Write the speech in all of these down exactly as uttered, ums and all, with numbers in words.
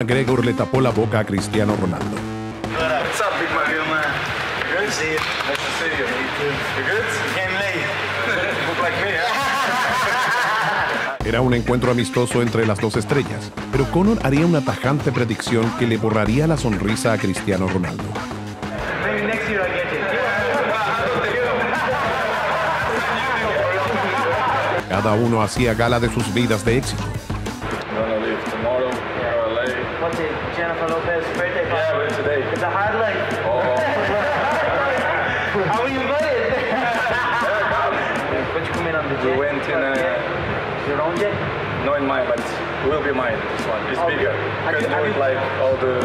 McGregor le tapó la boca a Cristiano Ronaldo. Era un encuentro amistoso entre las dos estrellas, pero Conor haría una tajante predicción que le borraría la sonrisa a Cristiano Ronaldo. Cada uno hacía gala de sus vidas de éxito. Jennifer López, birthday party. Yeah, today. It's a hard life. Oh. How are you invited? What you coming on the jet? We went in a... Your own jet? No, in mine, but it will be mine, this one. It's okay. Bigger. Because you, you, like all the...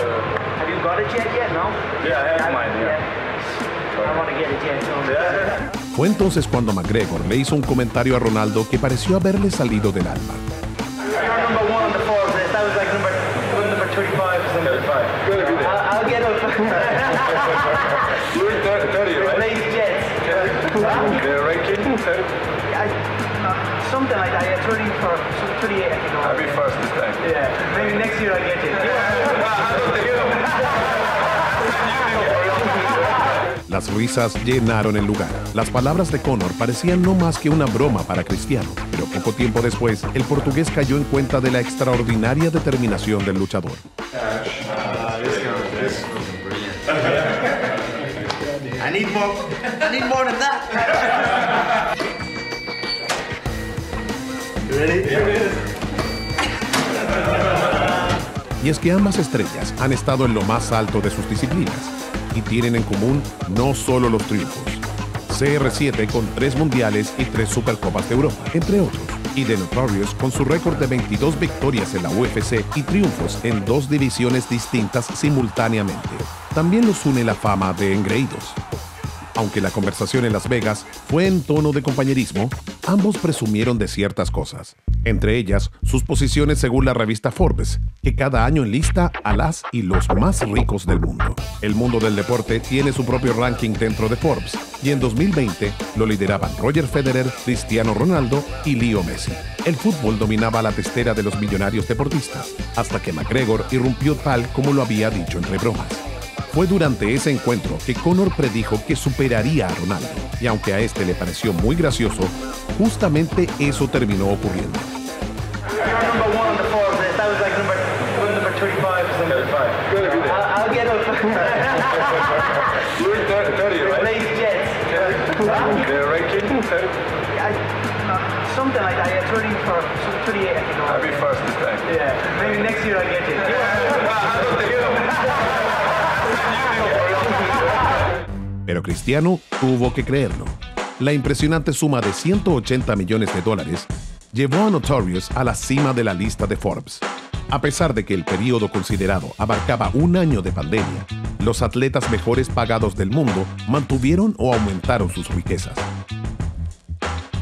Have you got a jet yet, no? Yeah, I have I, mine, yeah. yeah. I want to get a jet soon. Yeah. Fue entonces cuando McGregor le hizo un comentario a Ronaldo que pareció haberle salido del alma. Las risas llenaron el lugar. Las palabras de Conor parecían no más que una broma para Cristiano, pero poco tiempo después, el portugués cayó en cuenta de la extraordinaria determinación del luchador. I need more. I need more than that. You ready? Here it is. Y es que ambas estrellas han estado en lo más alto de sus disciplinas y tienen en común no solo los triunfos. C R siete con tres mundiales y tres supercopas de Europa, entre otros, y The Notorious con su récord de veintidós victorias en la U F C y triunfos en dos divisiones distintas simultáneamente. También los une la fama de engreídos. Aunque la conversación en Las Vegas fue en tono de compañerismo, ambos presumieron de ciertas cosas, entre ellas sus posiciones según la revista Forbes, que cada año enlista a las y los más ricos del mundo. El mundo del deporte tiene su propio ranking dentro de Forbes, y en dos mil veinte lo lideraban Roger Federer, Cristiano Ronaldo y Leo Messi. El fútbol dominaba la testera de los millonarios deportistas, hasta que McGregor irrumpió tal como lo había dicho entre bromas. Fue durante ese encuentro que Conor predijo que superaría a Ronaldo, y aunque a este le pareció muy gracioso, justamente eso terminó ocurriendo. Pero Cristiano tuvo que creerlo. La impresionante suma de ciento ochenta millones de dólares llevó a Notorious a la cima de la lista de Forbes. A pesar de que el periodo considerado abarcaba un año de pandemia, los atletas mejores pagados del mundo mantuvieron o aumentaron sus riquezas.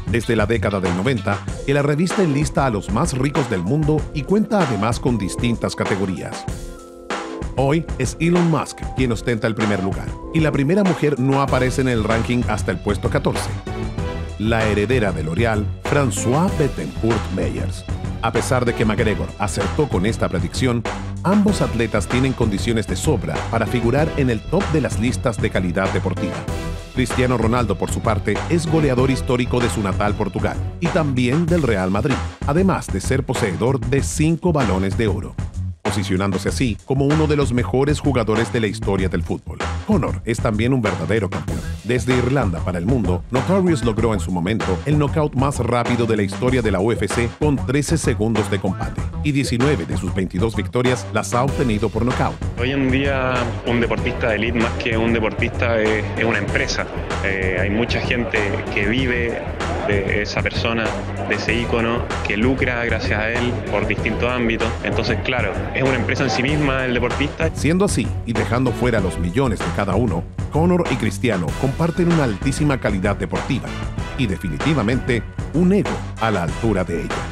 Desde la década del noventa, que la revista enlista a los más ricos del mundo y cuenta además con distintas categorías. Hoy es Elon Musk quien ostenta el primer lugar, y la primera mujer no aparece en el ranking hasta el puesto catorce. La heredera de L'Oréal, Françoise Bettencourt-Meyers. A pesar de que McGregor acertó con esta predicción, ambos atletas tienen condiciones de sobra para figurar en el top de las listas de calidad deportiva. Cristiano Ronaldo, por su parte, es goleador histórico de su natal Portugal y también del Real Madrid, además de ser poseedor de cinco balones de oro, posicionándose así como uno de los mejores jugadores de la historia del fútbol. Conor es también un verdadero campeón. Desde Irlanda para el mundo, Notorious logró en su momento el knockout más rápido de la historia de la U F C con trece segundos de combate, y diecinueve de sus veintidós victorias las ha obtenido por knockout. Hoy en día un deportista de élite, más que un deportista, es, es una empresa. Eh, hay mucha gente que vive de esa persona, de ese ícono, que lucra gracias a él por distintos ámbitos. Entonces, claro, es una empresa en sí misma el deportista. Siendo así, y dejando fuera los millones de cada uno, Conor y Cristiano comparten una altísima calidad deportiva y definitivamente un ego a la altura de ella.